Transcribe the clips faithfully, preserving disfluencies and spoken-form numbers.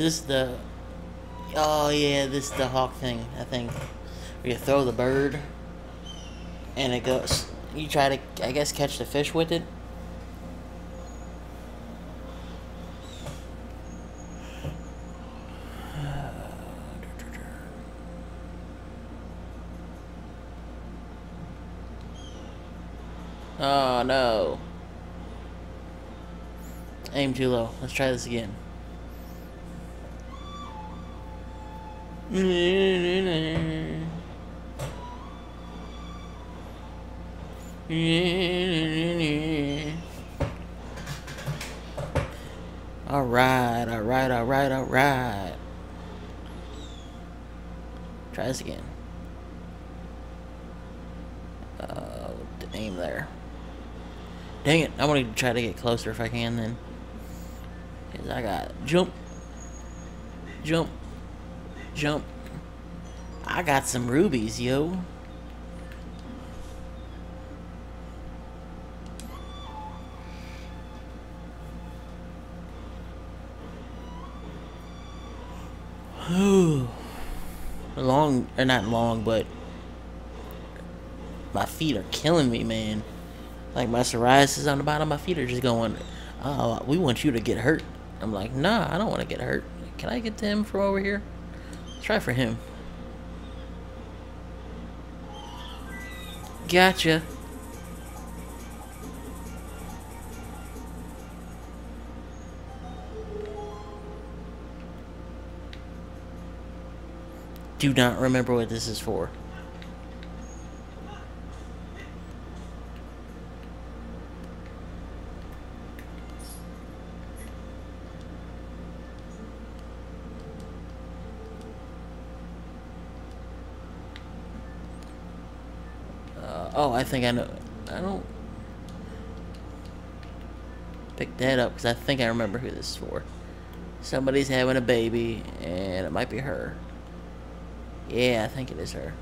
This is the... Oh yeah, this is the hawk thing, I think. Where you throw the bird, and it goes... You try to, I guess, catch the fish with it. Oh no. Aim too low. Let's try this again. Alright, alright, alright, alright. Try this again. Uh, aim there. Dang it, I want to try to get closer if I can then. Because I got jump, jump, jump. I got some rubies, yo. Long, or not long, but my feet are killing me, man. Like, my psoriasis on the bottom of my feet are just going, oh, we want you to get hurt. I'm like, nah, I don't want to get hurt. Can I get to him from over here? Let's try for him. Gotcha. Do not remember what this is for. Oh, I think I know. I don't pick that up because I think I remember who this is for. Somebody's having a baby, and it might be her. Yeah, I think it is her.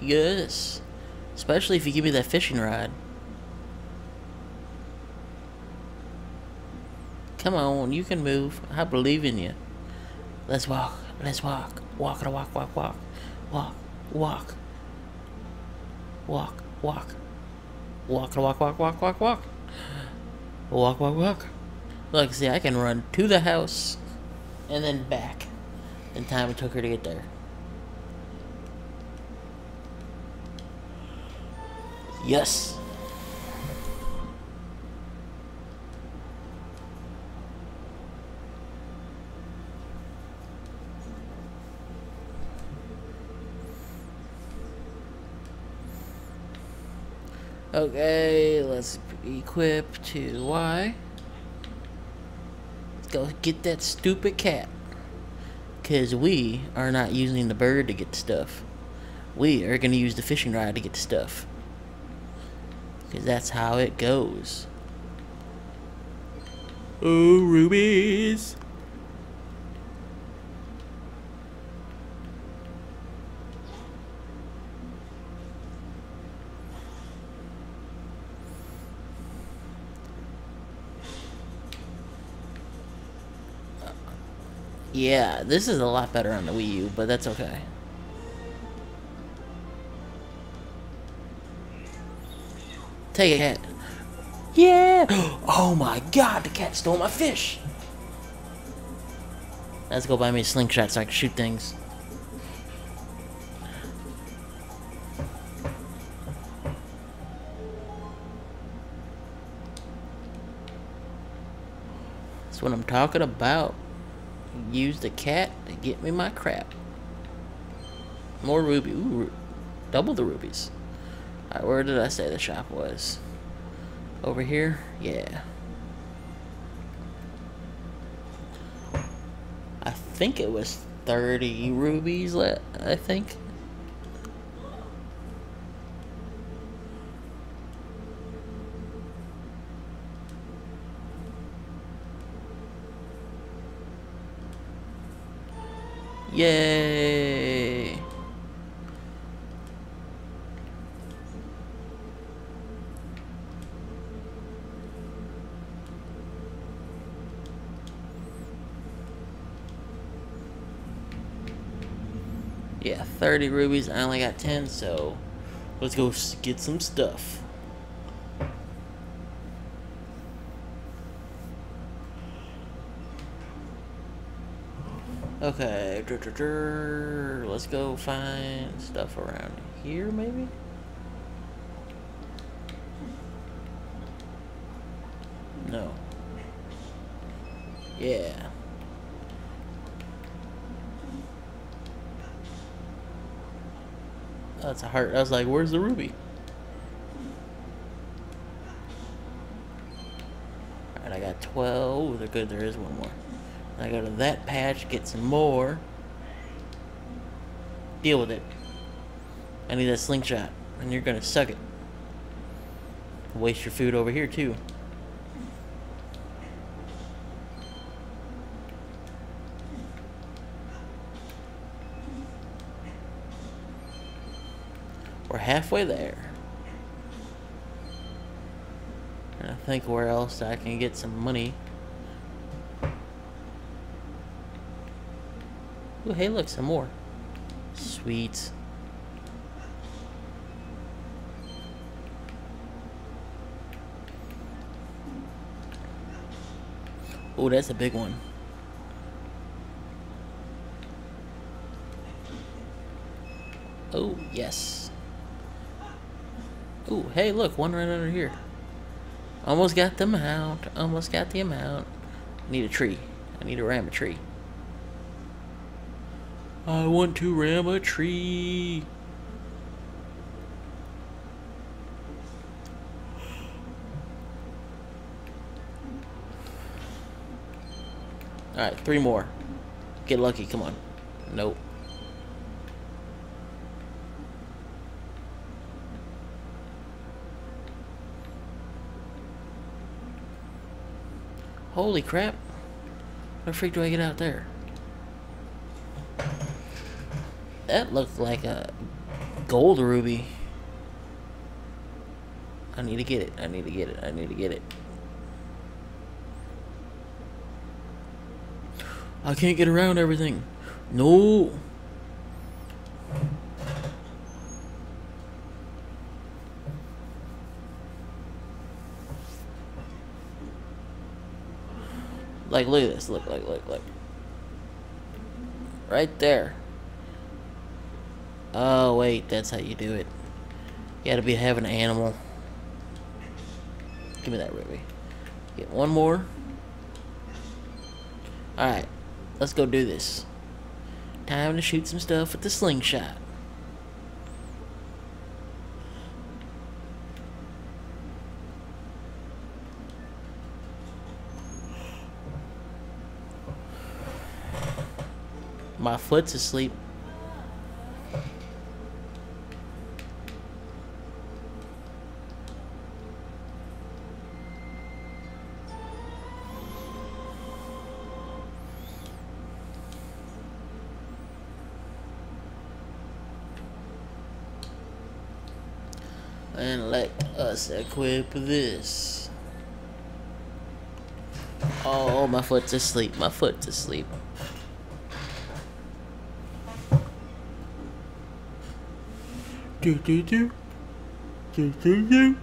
Yes. Especially if you give me that fishing rod. Come on, you can move. I believe in you. Let's walk. Let's walk. Walk, walk, walk, walk. Walk, walk. Walk, walk. Walk, walk, walk, walk, walk, walk. Walk, walk, walk. Look, see, I can run to the house and then back in time it took her to get there. Yes. Okay, let's equip to Y. Let's go get that stupid cat. Because we are not using the bird to get the stuff. We are going to use the fishing rod to get the stuff. Because that's how it goes. Oh, rubies! Uh, yeah, this is a lot better on the Wii U, but that's okay. Take a cat. Yeah! Oh my god, the cat stole my fish! Let's go buy me a slingshot so I can shoot things. That's what I'm talking about. Use the cat to get me my crap. More ruby. Ooh, double the rubies. Alright, where did I say the shop was? Over here? Yeah. I think it was thirty rubies, I think. Yay! Yeah, thirty rubies. I only got ten, so let's go get some stuff. Okay, let's go find stuff around here, maybe? No. Yeah. That's a heart. I was like, where's the ruby? Alright, I got twelve. They're good, there is one more. I go to that patch, get some more. Deal with it. I need that slingshot, and you're gonna suck it. Waste your food over here, too. We're halfway there. And I think where else I can get some money. Ooh, hey, look, some more. Sweet. Oh, that's a big one. Oh, yes. Oh, hey, look, one right under here. Almost got the amount. Almost got the amount. I need a tree. I need to ram a tree. I want to ram a tree. Alright, three more. Get lucky, come on. Nope. Holy crap. What the freak do I get out there? That looked like a gold ruby. I need to get it. I need to get it. I need to get it. I can't get around everything. No. Like, look at this. Look, look, look, look. Right there. Oh, wait, that's how you do it. You gotta be have an animal. Give me that ruby. Get one more. Alright, let's go do this. Time to shoot some stuff with the slingshot. My foot's asleep. And let us equip this. Oh, my foot's asleep. My foot's asleep. Do do do. Do do do.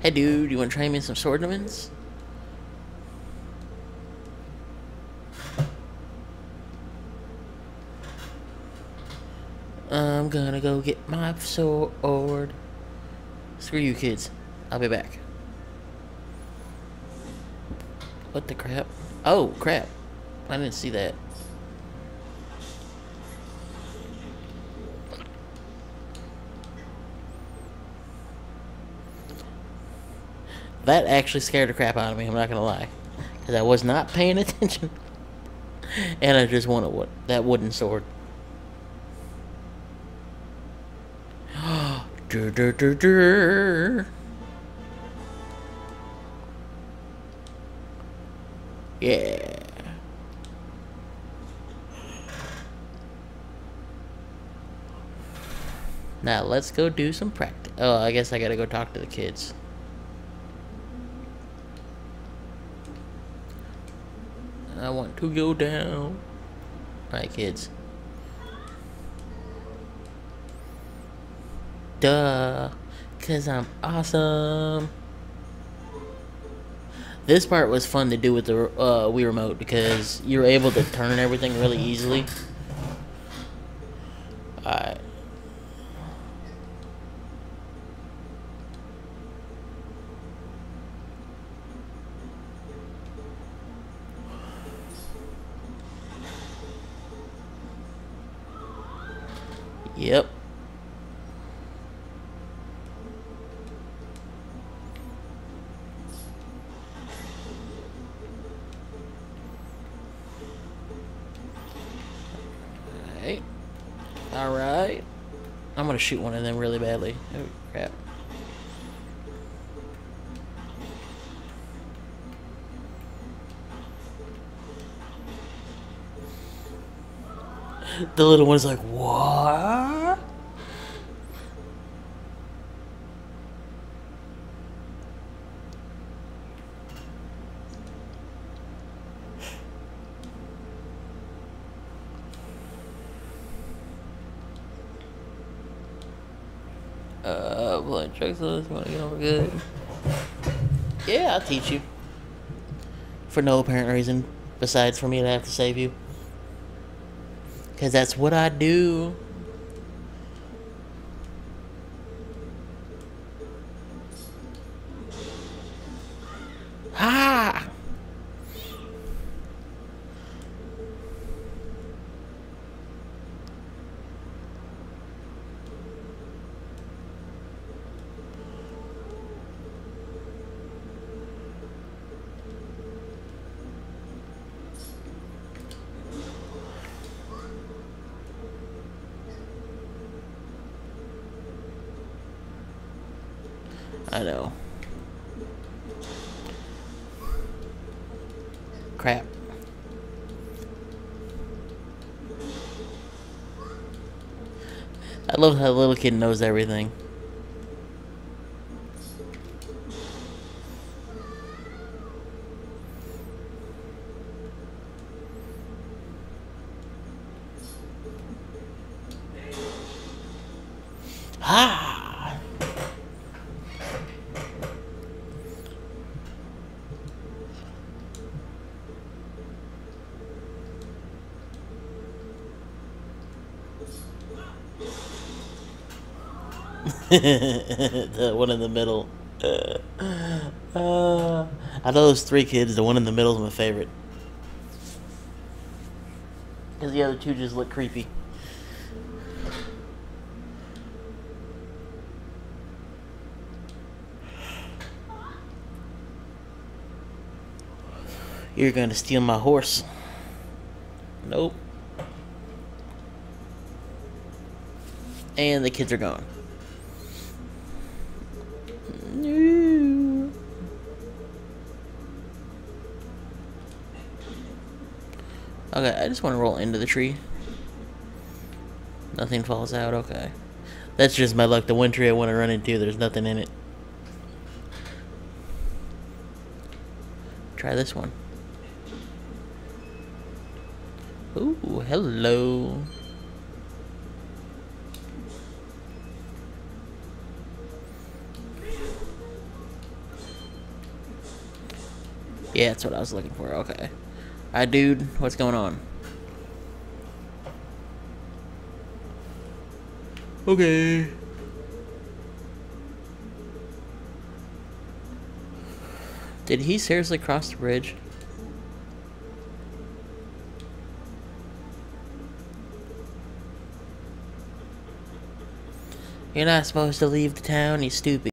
Hey, dude, you want to trade me some sword ornaments? I'm gonna go get my sword. Screw you kids. I'll be back. What the crap? Oh, crap. I didn't see that. That actually scared the crap out of me, I'm not gonna lie. Because I was not paying attention. And I just wanted what, that wooden sword. Durr, durr, durr, durr. Yeah. Now let's go do some practice. Oh, I guess I gotta go talk to the kids. I want to go down. Alright, kids. Duh. Cause I'm awesome. This part was fun to do with the uh, Wii Remote because you were able to turn everything really easily. Alright. Yep. All right, I'm gonna shoot one of them really badly. Oh crap! The little one's like, "What?" Uh, blood drugs, you want to get over good? Yeah, I'll teach you. For no apparent reason, besides for me to have to save you. Because that's what I do. Ha! I know. Crap. I love how the little kid knows everything. Ha! The one in the middle. Uh, uh, out of those three kids, the one in the middle is my favorite. Because the other two just look creepy. You're going to steal my horse. Nope. And the kids are gone. Okay, I just want to roll into the tree. Nothing falls out, okay. That's just my luck. The one tree I want to run into, there's nothing in it. Try this one. Ooh, hello. Yeah, that's what I was looking for, okay. Hi, dude. What's going on? Okay. Did he seriously cross the bridge? You're not supposed to leave the town, you stupid.